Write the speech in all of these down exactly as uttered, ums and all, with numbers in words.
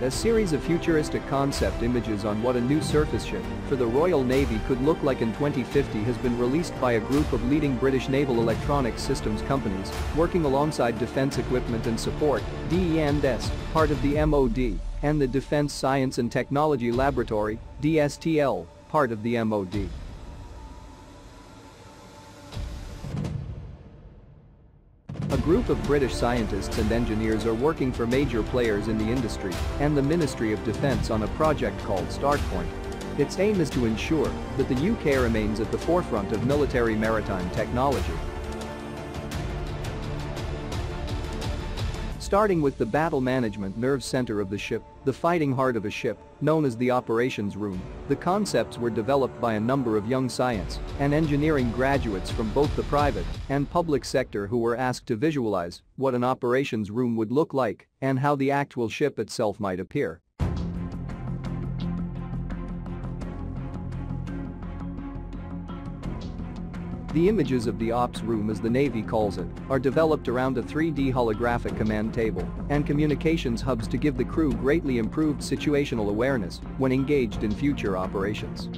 a series of futuristic concept images on what a new surface ship for the Royal Navy could look like in twenty fifty has been released by a group of leading British naval electronic systems companies working alongside Defence Equipment and Support, D E and S, part of the M O D, and the Defence Science and Technology Laboratory, D S T L, part of the M O D. A group of British scientists and engineers are working for major players in the industry and the Ministry of Defence on a project called Startpoint. Its aim is to ensure that the U K remains at the forefront of military maritime technology. Starting with the battle management nerve center of the ship, the fighting heart of a ship, known as the operations room, the concepts were developed by a number of young science and engineering graduates from both the private and public sector who were asked to visualize what an operations room would look like and how the actual ship itself might appear. The images of the ops room, as the Navy calls it, are developed around a three D holographic command table and communications hubs to give the crew greatly improved situational awareness when engaged in future operations.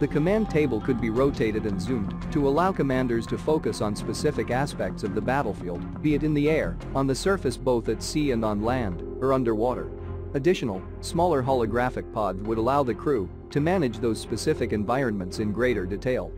The command table could be rotated and zoomed to allow commanders to focus on specific aspects of the battlefield, be it in the air, on the surface both at sea and on land, or underwater. Additional, smaller holographic pods would allow the crew to manage those specific environments in greater detail.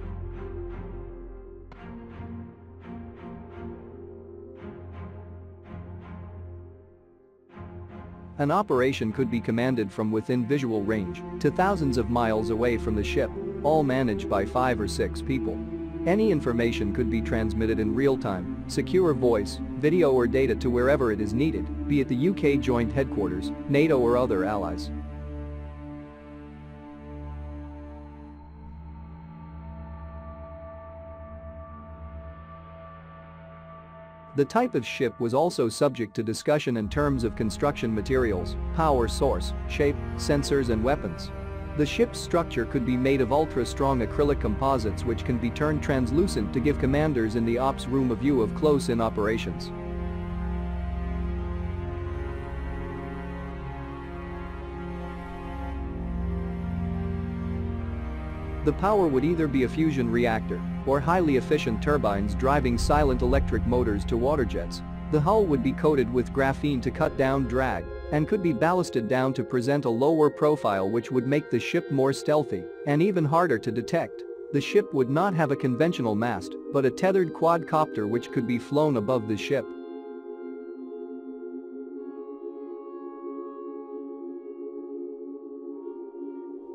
An operation could be commanded from within visual range to thousands of miles away from the ship, all managed by five or six people. Any information could be transmitted in real-time, secure voice, video or data to wherever it is needed, be it the U K Joint Headquarters, NATO or other allies. The type of ship was also subject to discussion in terms of construction materials, power source, shape, sensors and weapons. The ship's structure could be made of ultra-strong acrylic composites which can be turned translucent to give commanders in the ops room a view of close-in operations. The power would either be a fusion reactor or highly efficient turbines driving silent electric motors to water jets. The hull would be coated with graphene to cut down drag and could be ballasted down to present a lower profile which would make the ship more stealthy and even harder to detect. The ship would not have a conventional mast, but a tethered quadcopter which could be flown above the ship.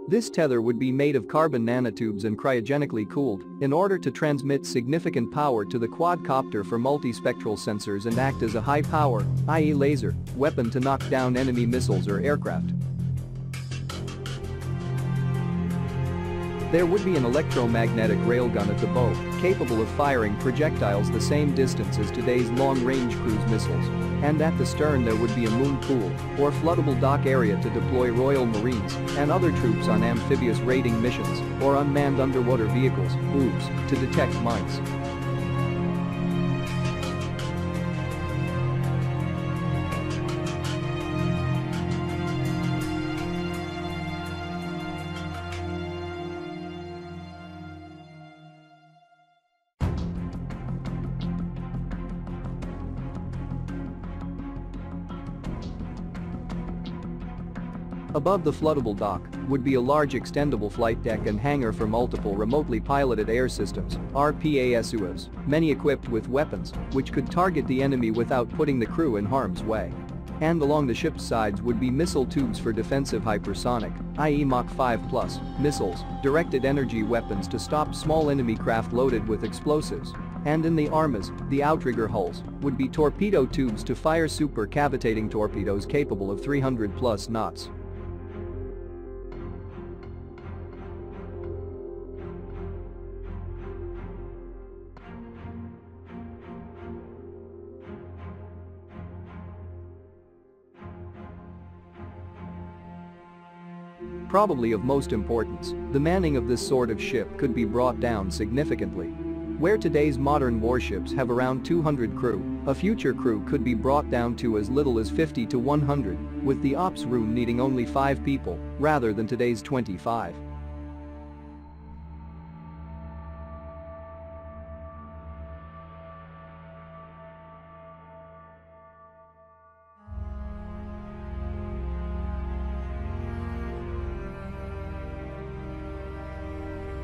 This tether would be made of carbon nanotubes and cryogenically cooled in order to transmit significant power to the quadcopter for multispectral sensors and act as a high-power, that is laser, weapon to knock down enemy missiles or aircraft. There would be an electromagnetic railgun at the bow, capable of firing projectiles the same distance as today's long-range cruise missiles. And at the stern there would be a moon pool or floodable dock area to deploy Royal Marines and other troops on amphibious raiding missions or unmanned underwater vehicles, O O Vs, to detect mines. Above the floodable dock would be a large extendable flight deck and hangar for multiple remotely piloted air systems, R P A S U Vs, many equipped with weapons, which could target the enemy without putting the crew in harm's way. And along the ship's sides would be missile tubes for defensive hypersonic, that is Mach five plus, missiles, directed energy weapons to stop small enemy craft loaded with explosives. And in the armas, the outrigger hulls, would be torpedo tubes to fire super cavitating torpedoes capable of three hundred plus knots. Probably of most importance, the manning of this sort of ship could be brought down significantly. Where today's modern warships have around two hundred crew, a future crew could be brought down to as little as fifty to one hundred, with the ops room needing only five people, rather than today's twenty-five.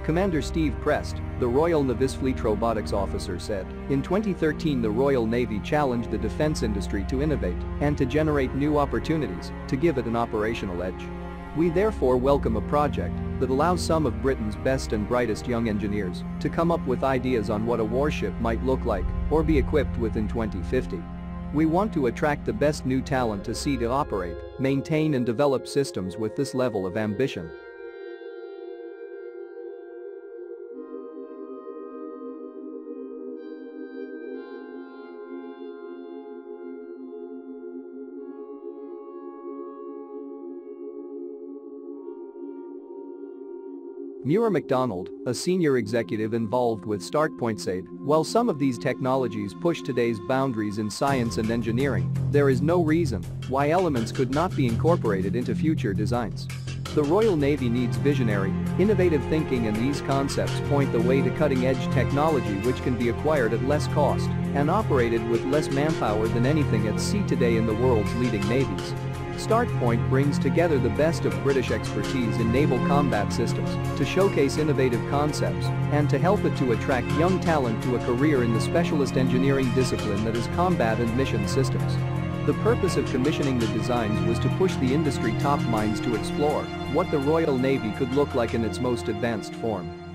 Commander Steve Prest, the Royal Navy's Fleet Robotics Officer, said, "In twenty thirteen the Royal Navy challenged the defense industry to innovate and to generate new opportunities to give it an operational edge. We therefore welcome a project that allows some of Britain's best and brightest young engineers to come up with ideas on what a warship might look like or be equipped with in twenty fifty. We want to attract the best new talent to see to operate, maintain and develop systems with this level of ambition." Muir Macdonald, a senior executive involved with Startpoint, said, "While some of these technologies push today's boundaries in science and engineering, there is no reason why elements could not be incorporated into future designs. The Royal Navy needs visionary, innovative thinking, and these concepts point the way to cutting-edge technology which can be acquired at less cost and operated with less manpower than anything at sea today in the world's leading navies. Startpoint brings together the best of British expertise in naval combat systems to showcase innovative concepts and to help it to attract young talent to a career in the specialist engineering discipline that is combat and mission systems. The purpose of commissioning the designs was to push the industry top minds to explore what the Royal Navy could look like in its most advanced form."